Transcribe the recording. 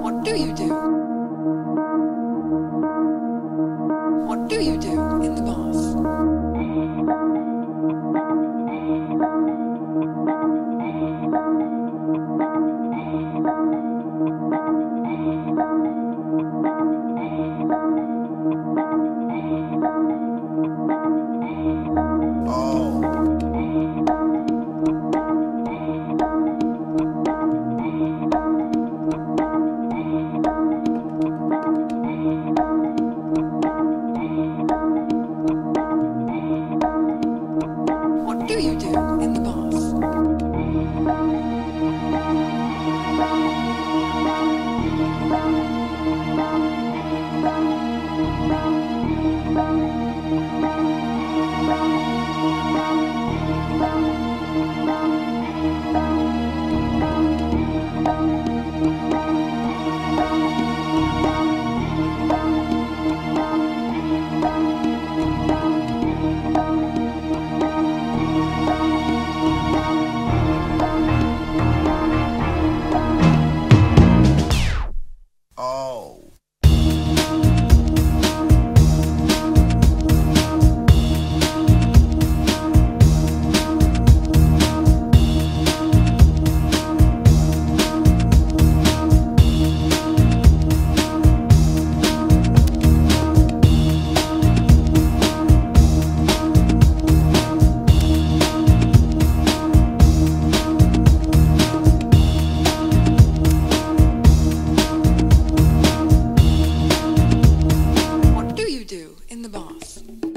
What do you do? What do you do in the bath? What do you do in the bath?